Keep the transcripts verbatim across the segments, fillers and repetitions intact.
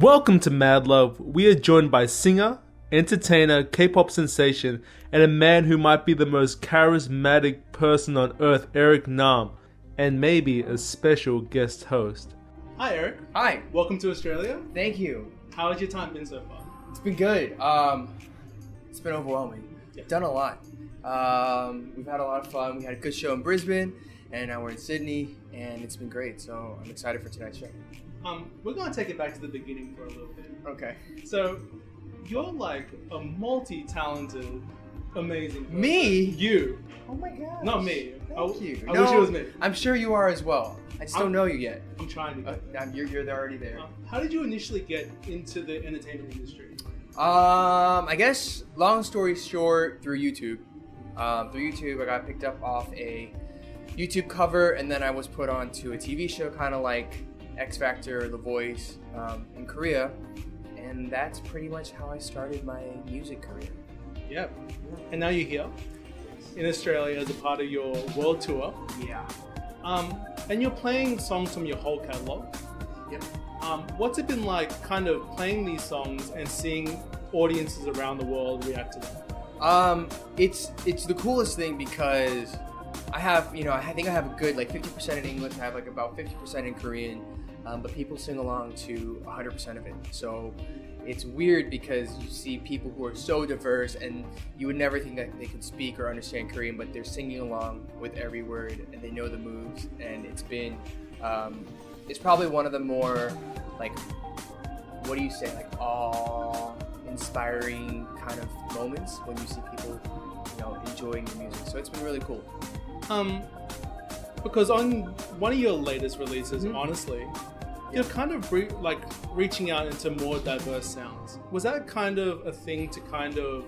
Welcome to Mad Love. We are joined by singer, entertainer, K-pop sensation, and a man who might be the most charismatic person on earth, Eric Nam, and maybe a special guest host. Hi Eric. Hi. Welcome to Australia. Thank you. How has your time been so far? It's been good. Um, it's been overwhelming. Yeah. Done a lot. Um, we've had a lot of fun. We had a good show in Brisbane, and now we're in Sydney, and it's been great. So I'm excited for tonight's show. Um, we're going to take it back to the beginning for a little bit. Okay. So, you're like a multi-talented, amazing person. Me? You. Oh my gosh. Not me. Thank I, you. I no, wish it was me. I'm sure you are as well. I just I'm, don't know you yet. I'm trying to get uh, there. You're, you're already there. Uh, how did you initially get into the entertainment industry? Um, I guess, long story short, through YouTube. Um, through YouTube, I got picked up off a YouTube cover, and then I was put onto a T V show, kind of like X Factor, The Voice, um, in Korea, and that's pretty much how I started my music career. Yep. And now you're here in Australia as a part of your world tour. Yeah. Um, and you're playing songs from your whole catalog. Yep. Um, what's it been like, kind of playing these songs and seeing audiences around the world react to them? Um, it's it's the coolest thing because I have, you know, I think I have a good like fifty percent in English. I have like about fifty percent in Korean. Um, but people sing along to one hundred percent of it. So it's weird because you see people who are so diverse and you would never think that they could speak or understand Korean, but they're singing along with every word and they know the moves. And it's been, um, it's probably one of the more like, what do you say? Like awe-inspiring kind of moments when you see people, you know, enjoying the music. So it's been really cool. Um, because on one of your latest releases, mm-hmm. Honestly, you're kind of re like reaching out into more diverse sounds. Was that kind of a thing to kind of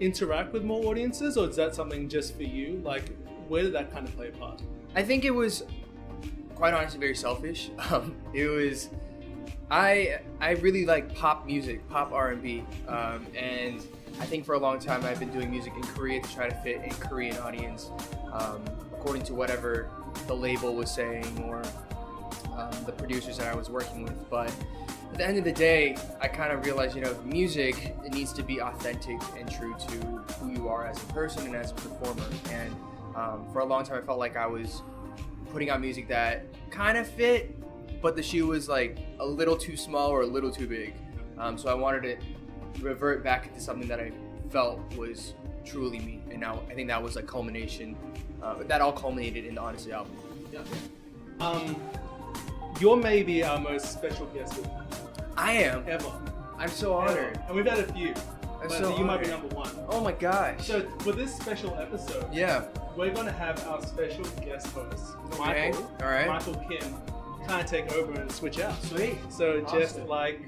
interact with more audiences, or is that something just for you? Like, where did that kind of play a part? I think it was, quite honestly, very selfish. Um, it was, I I really like pop music, pop R and B, um, and I think for a long time I've been doing music in Korea to try to fit a Korean audience, um, according to whatever the label was saying or um, the producers that I was working with. But at the end of the day, I kind of realized, you know, music, it needs to be authentic and true to who you are as a person and as a performer. And um, for a long time, I felt like I was putting out music that kind of fit, but the shoe was like a little too small or a little too big. Um, so I wanted to revert back into something that I felt was truly me, and now I think that was a culmination. Uh, but that all culminated in the Honestly album. Yeah. Um, you're maybe our most special guest. I am. Ever. I'm so honored. Ever. And we've had a few. I'm but so you honored. Might be number one. Oh my gosh. So for this special episode, yeah, we're gonna have our special guest host, okay. Michael. All right. Michael Kim, kind of take over and switch out. Sweet. So awesome. Just like.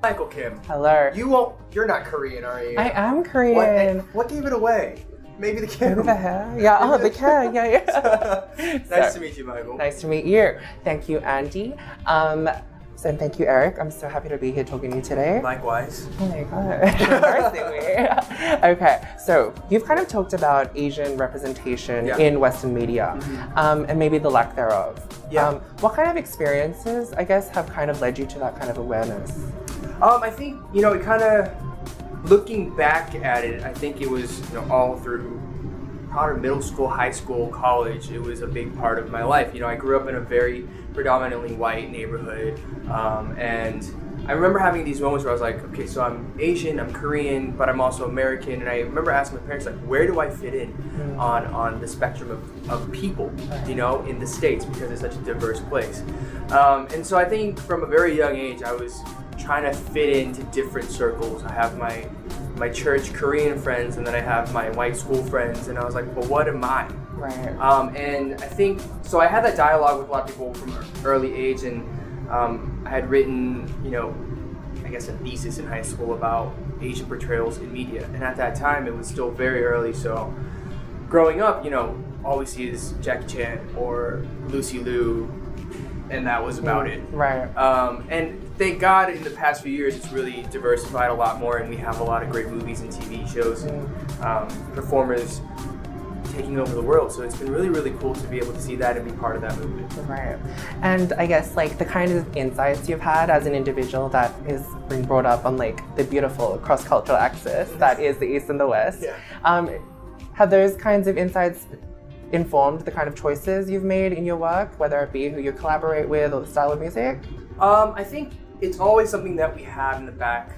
Michael Kim. Hello. You won't, you're not Korean, are you? I am Korean. What, what gave it away? Maybe the Kim. What the hell? Yeah, oh, the Kim. Yeah, yeah. Nice so, to meet you, Michael. Nice to meet you. Thank you, Andy. Um, so, and thank you, Eric. I'm so happy to be here talking to you today. Likewise. Oh my God. Okay, so you've kind of talked about Asian representation yeah. in Western media mm-hmm. um, and maybe the lack thereof. Yeah. Um, what kind of experiences, I guess, have kind of led you to that kind of awareness? Um, I think, you know, it kind of, looking back at it, I think it was, you know, all through probably middle school, high school, college, it was a big part of my life. You know, I grew up in a very predominantly white neighborhood, um, and I remember having these moments where I was like, okay, so I'm Asian, I'm Korean, but I'm also American, and I remember asking my parents, like, where do I fit in on, on the spectrum of, of people, you know, in the States, because it's such a diverse place. Um, and so I think from a very young age, I was trying to fit into different circles. I have my my church Korean friends, and then I have my white school friends, and I was like, well, what am I? Right. Um, and I think, so I had that dialogue with a lot of people from an early age, and um, I had written, you know, I guess a thesis in high school about Asian portrayals in media. And at that time, it was still very early, so growing up, you know, all we see is Jackie Chan or Lucy Liu, and that was about it. Right. Um, and thank God in the past few years, it's really diversified a lot more, and we have a lot of great movies and T V shows and um, performers taking over the world. So it's been really, really cool to be able to see that and be part of that movement. Right. And I guess like the kind of insights you've had as an individual that is being brought up on like the beautiful cross-cultural axis that is the East and the West. Yeah. Um, have those kinds of insights informed the kind of choices you've made in your work, whether it be who you collaborate with or the style of music? Um, I think it's always something that we have in the back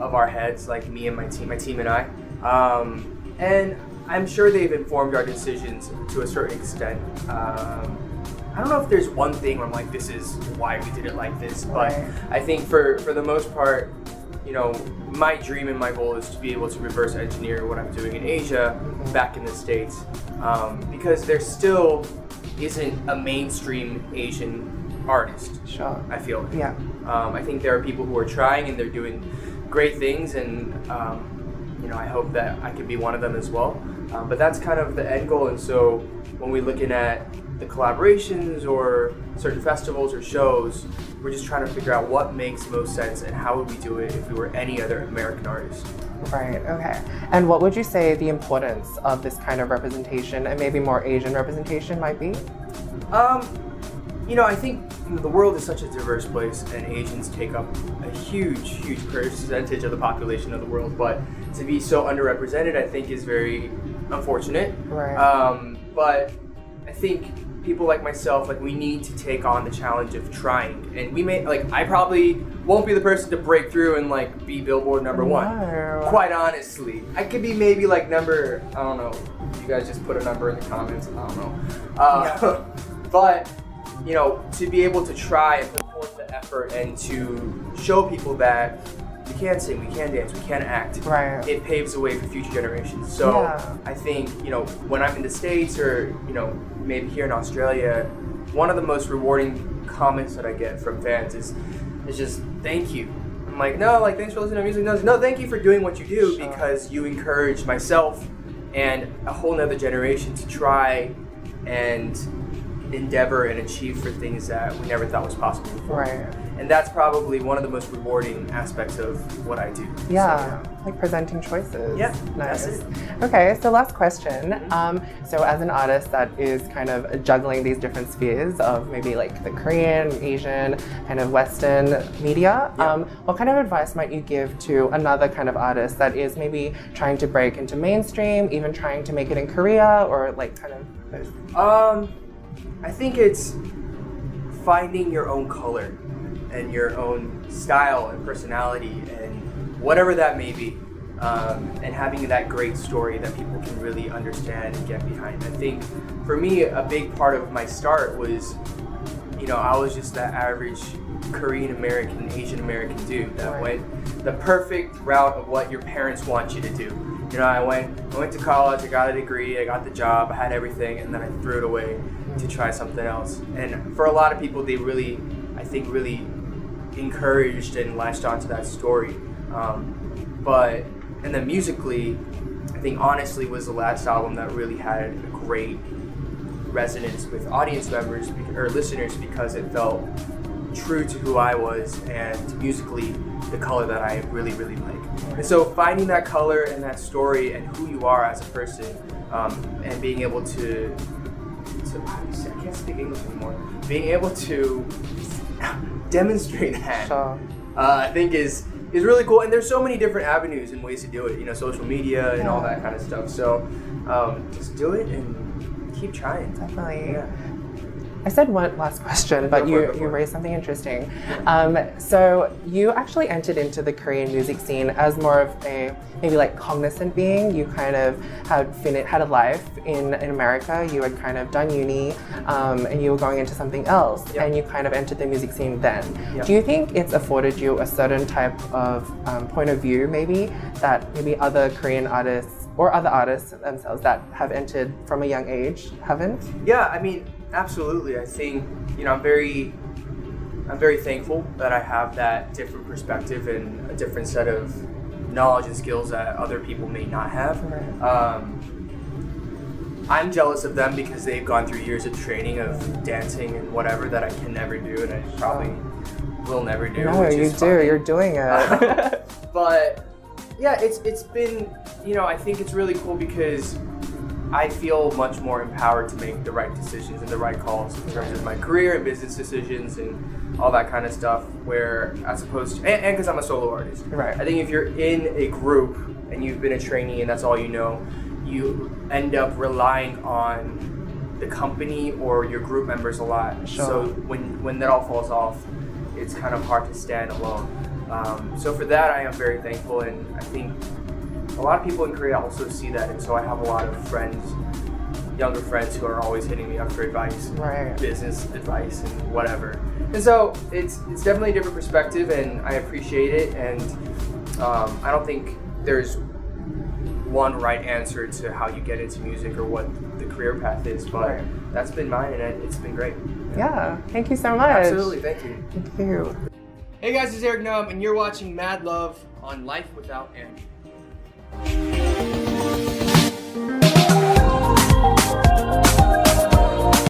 of our heads, like me and my team, my team and I. Um, and I'm sure they've informed our decisions to a certain extent. Um, I don't know if there's one thing where I'm like, this is why we did it like this, but I think for, for the most part, you know, my dream and my goal is to be able to reverse engineer what I'm doing in Asia back in the States, um, because there still isn't a mainstream Asian artist, sure. I feel. Yeah. Um, I think there are people who are trying and they're doing great things, and um, you know, I hope that I can be one of them as well. Um, but that's kind of the end goal, and so when we're looking at the collaborations or certain festivals or shows, we're just trying to figure out what makes most sense and how would we do it if we were any other American artist. Right, okay. And what would you say the importance of this kind of representation and maybe more Asian representation might be? Um, you know, I think the world is such a diverse place and Asians take up a huge, huge percentage of the population of the world, but to be so underrepresented I think is very unfortunate. Right. Um, but I think people like myself, like we need to take on the challenge of trying, and we may, like I probably won't be the person to break through and like be Billboard number one. No. Quite honestly, I could be maybe like number, I don't know. You guys just put a number in the comments. I don't know. Uh, yeah. But you know, to be able to try and put forth the effort and to show people that we can sing, we can dance, we can act. Right. It paves the way for future generations. So yeah. I think, you know, when I'm in the States or, you know, maybe here in Australia, one of the most rewarding comments that I get from fans is, is just, thank you. I'm like, no, like, thanks for listening to music. No, no thank you for doing what you do, sure. because you encourage myself and a whole nother generation to try and endeavor and achieve for things that we never thought was possible before. Right. And that's probably one of the most rewarding aspects of what I do. Yeah, so, yeah. like presenting choices. Yeah, nice. That's it. Okay, so last question. Mm-hmm. um, so as an artist that is kind of juggling these different spheres of maybe like the Korean, Asian, kind of Western media, yeah. um, what kind of advice might you give to another kind of artist that is maybe trying to break into mainstream, even trying to make it in Korea or like kind of those? Um, I think it's finding your own color and your own style and personality and whatever that may be, um, and having that great story that people can really understand and get behind. I think for me, a big part of my start was, you know, I was just that average Korean American, Asian American dude that went the perfect route of what your parents want you to do. You know, I went, I went to college, I got a degree, I got the job, I had everything, and then I threw it away to try something else. And for a lot of people, they really, I think, really encouraged and latched onto that story. Um, but, and then musically, I think Honestly was the last album that really had a great resonance with audience members, or listeners, because it felt true to who I was and musically the color that I really, really like. And so finding that color and that story and who you are as a person, um, and being able to, to, I can't speak English anymore, being able to demonstrate that, uh, I think is, is really cool. And there's so many different avenues and ways to do it, you know, social media and all that kind of stuff. So um, just do it and keep trying. Definitely. Yeah. I said one last question, but you, you raised something interesting. Um, so you actually entered into the Korean music scene as more of a maybe like cognizant being. You kind of had had a life in, in America. You had kind of done uni, um, and you were going into something else, yep. and you kind of entered the music scene then. Yep. Do you think it's afforded you a certain type of um, point of view maybe that maybe other Korean artists or other artists themselves that have entered from a young age haven't? Yeah, I mean, absolutely. I think, you know, I'm very, I'm very thankful that I have that different perspective and a different set of knowledge and skills that other people may not have. Um, I'm jealous of them because they've gone through years of training of dancing and whatever that I can never do and I probably will never do. No, you do. You're doing it. But yeah, it's it's been, you know, I think it's really cool because I feel much more empowered to make the right decisions and the right calls in terms of my career and business decisions and all that kind of stuff, where as opposed to, and because I'm a solo artist. Right. I think if you're in a group and you've been a trainee and that's all you know, you end up relying on the company or your group members a lot. Sure. So when, when that all falls off, it's kind of hard to stand alone. Um, so for that, I am very thankful, and I think a lot of people in Korea also see that, and so I have a lot of friends, younger friends, who are always hitting me up for advice, right. business advice, and whatever. And so it's it's definitely a different perspective, and I appreciate it. And um, I don't think there's one right answer to how you get into music or what the career path is, but right. that's been mine, and it's been great. Yeah. yeah, thank you so much. Absolutely, thank you. Thank you. Hey guys, it's Eric Nam, and you're watching Mad Love on Life Without End.